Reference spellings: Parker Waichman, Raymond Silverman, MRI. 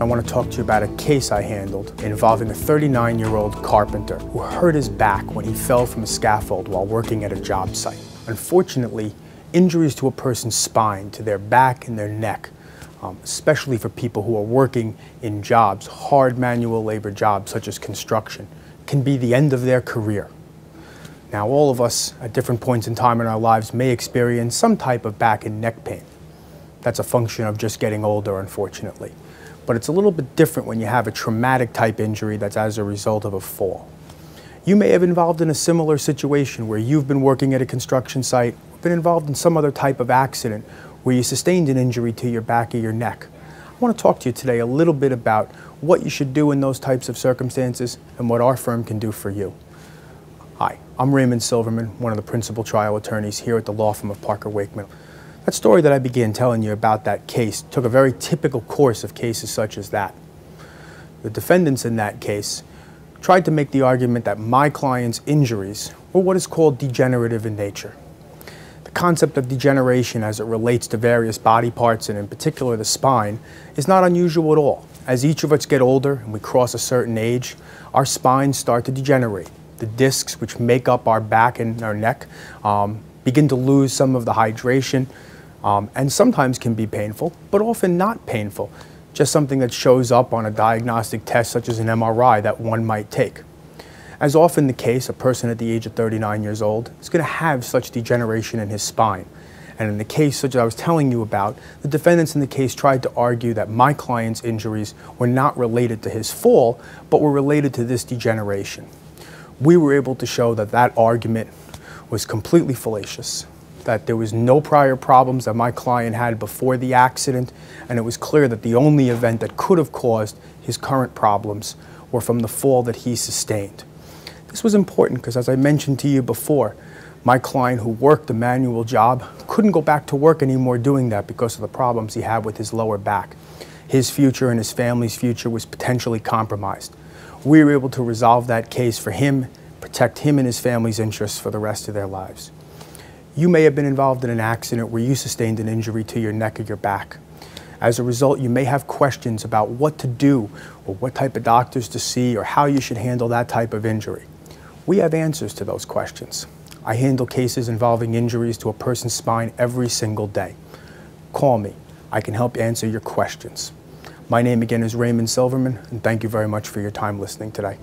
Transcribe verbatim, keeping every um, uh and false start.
I want to talk to you about a case I handled involving a thirty-nine-year-old carpenter who hurt his back when he fell from a scaffold while working at a job site. Unfortunately, injuries to a person's spine, to their back and their neck, um, especially for people who are working in jobs, hard manual labor jobs such as construction, can be the end of their career. Now, all of us at different points in time in our lives may experience some type of back and neck pain. That's a function of just getting older, unfortunately. But it's a little bit different when you have a traumatic type injury that's as a result of a fall. You may have been involved in a similar situation where you've been working at a construction site, been involved in some other type of accident where you sustained an injury to your back or your neck. I want to talk to you today a little bit about what you should do in those types of circumstances and what our firm can do for you. Hi, I'm Raymond Silverman, one of the principal trial attorneys here at the law firm of Parker Waichman. That story that I began telling you about that case took a very typical course of cases such as that. The defendants in that case tried to make the argument that my client's injuries were what is called degenerative in nature. The concept of degeneration as it relates to various body parts and in particular the spine is not unusual at all. As each of us get older and we cross a certain age, our spines start to degenerate. The discs which make up our back and our neck um, begin to lose some of the hydration um, and sometimes can be painful, but often not painful, just something that shows up on a diagnostic test such as an M R I that one might take. As often the case, a person at the age of thirty-nine years old is going to have such degeneration in his spine. And in the case such as I was telling you about, the defendants in the case tried to argue that my client's injuries were not related to his fall, but were related to this degeneration. We were able to show that that argument was completely fallacious, that there was no prior problems that my client had before the accident, and it was clear that the only event that could have caused his current problems were from the fall that he sustained. This was important because, as I mentioned to you before, my client who worked a manual job couldn't go back to work anymore doing that because of the problems he had with his lower back. His future and his family's future was potentially compromised. We were able to resolve that case for him, protect him and his family's interests for the rest of their lives. You may have been involved in an accident where you sustained an injury to your neck or your back. As a result, you may have questions about what to do or what type of doctors to see or how you should handle that type of injury. We have answers to those questions. I handle cases involving injuries to a person's spine every single day. Call me. I can help answer your questions. My name again is Raymond Silverman, and thank you very much for your time listening today.